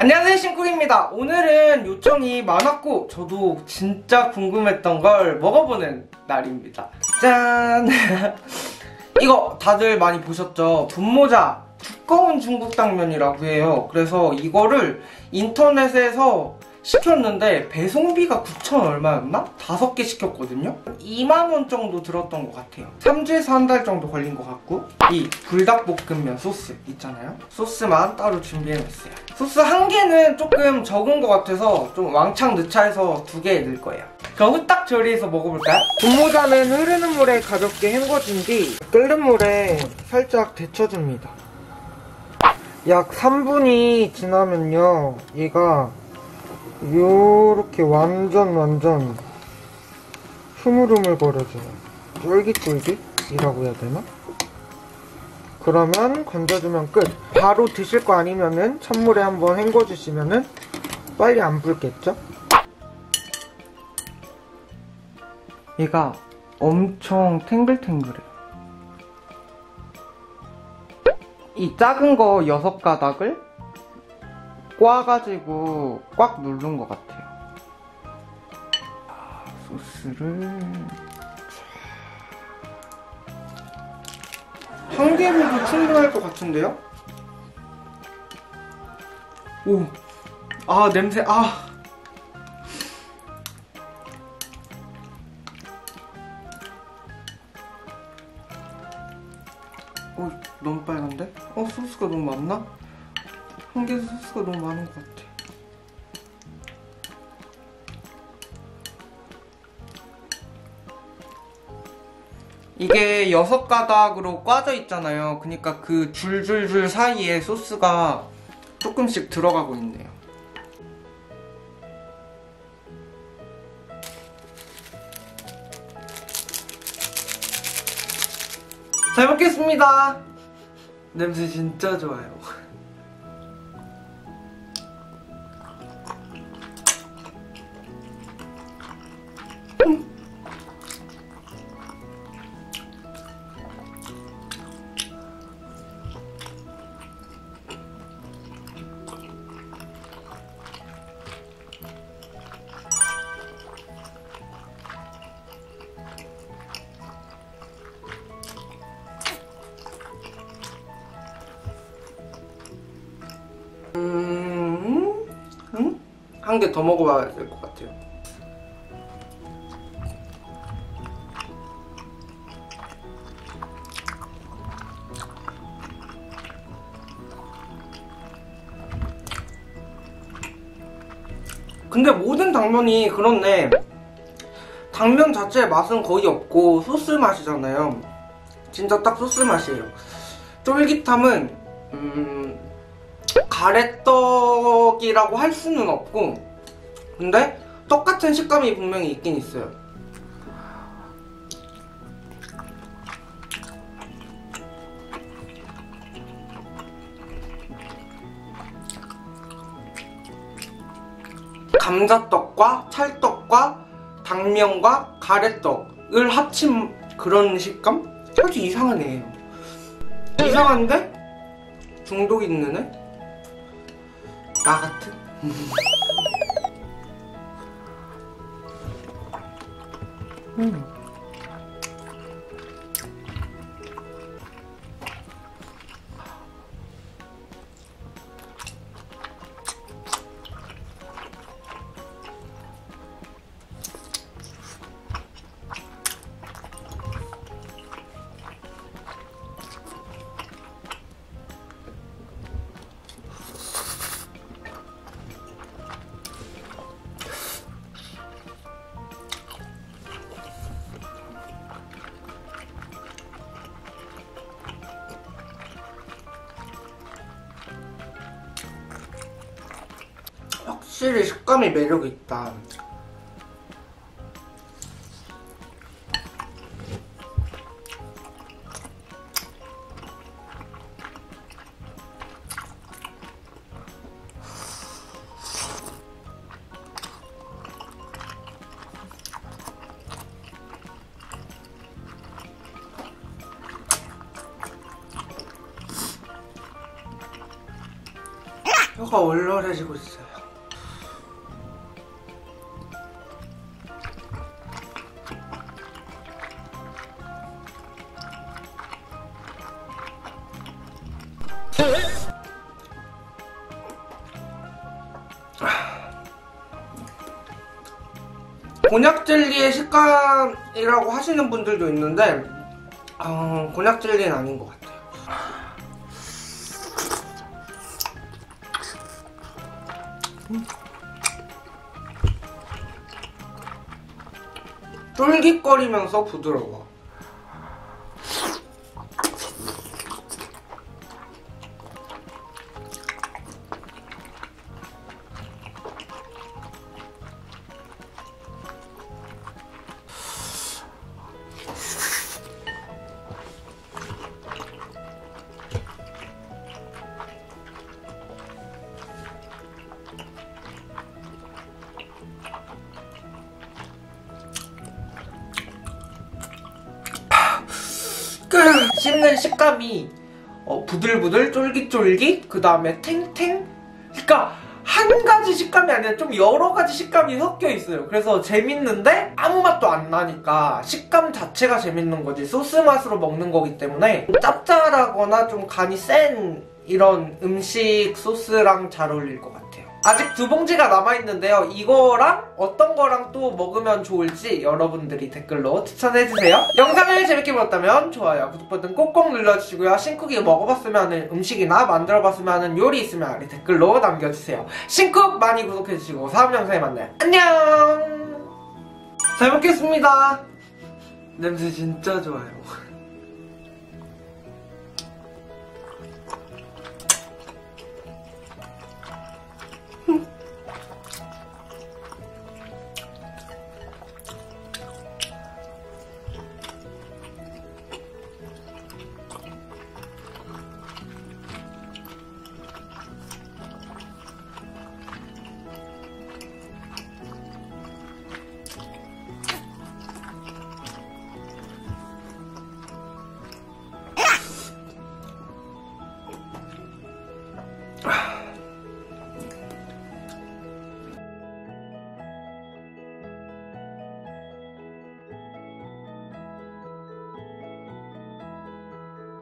안녕하세요, 신쿡입니다. 오늘은 요청이 많았고 저도 진짜 궁금했던 걸 먹어보는 날입니다. 짠! 이거 다들 많이 보셨죠? 분모자 두꺼운 중국당면이라고 해요. 그래서 이거를 인터넷에서 시켰는데 배송비가 9,000 얼마였나? 5개 시켰거든요? 2만 원 정도 들었던 것 같아요. 3주에서 한 달 정도 걸린 것 같고, 이 불닭볶음면 소스 있잖아요? 소스만 따로 준비해놨어요. 소스 1개는 조금 적은 것 같아서 좀 왕창 넣자 해서 2개 넣을 거예요. 그럼 후딱 조리해서 먹어볼까요? 분모자는 흐르는 물에 가볍게 헹궈준 뒤 끓는 물에 살짝 데쳐줍니다. 약 3분이 지나면요, 얘가 요렇게 완전 흐물흐물거려져요. 쫄깃쫄깃이라고 해야 되나? 그러면 건져주면 끝. 바로 드실 거 아니면은 찬물에 한번 헹궈주시면은 빨리 안 불겠죠? 얘가 엄청 탱글탱글해요. 이 작은 거 6가닥을 꽈가지고 꽉 누른 것 같아요. 소스를... 1개분도 충분할 것 같은데요? 오! 아, 냄새... 아! 오, 너무 빨간데? 소스가 너무 많나? 1개 소스가 너무 많은 것 같아. 이게 6가닥으로 꽈져 있잖아요. 그러니까 그 줄줄줄 사이에 소스가 조금씩 들어가고 있네요. 잘 먹겠습니다. 냄새 진짜 좋아요. 한 개 더 먹어봐야 될 것 같아요. 근데 모든 당면이 그렇네. 당면 자체의 맛은 거의 없고 소스 맛이잖아요. 진짜 딱 소스 맛이에요. 쫄깃함은 가래떡이라고 할 수는 없고, 근데 똑같은 식감이 분명히 있긴 있어요. 감자떡과 찰떡과 당면과 가래떡을 합친 그런 식감? 아주 이상한 애예요. 이상한데? 중독 있는 애? 나 같은? 확실히 식감이 매력이 있다. 혀가 얼얼해지고 있어요. 곤약젤리의 식감이라고 하시는 분들도 있는데 곤약젤리는 아닌 것 같아요. 쫄깃거리면서 부드러워. 씹는 식감이 부들부들, 쫄깃쫄깃, 그 다음에 탱탱? 그러니까 한 가지 식감이 아니라 좀 여러 가지 식감이 섞여 있어요. 그래서 재밌는데 아무 맛도 안 나니까 식감 자체가 재밌는 거지 소스 맛으로 먹는 거기 때문에 짭짤하거나 좀 간이 센 이런 음식 소스랑 잘 어울릴 것 같아요. 아직 2봉지가 남아있는데요. 이거랑 어떤 거랑 또 먹으면 좋을지 여러분들이 댓글로 추천해주세요. 영상을 재밌게 보셨다면 좋아요, 구독 버튼 꼭꼭 눌러주시고요. 신쿡이 먹어봤으면 하는 음식이나 만들어봤으면 하는 요리 있으면 아래 댓글로 남겨주세요. 신쿡 많이 구독해주시고 다음 영상에 만나요. 안녕! 잘 먹겠습니다. 냄새 진짜 좋아요.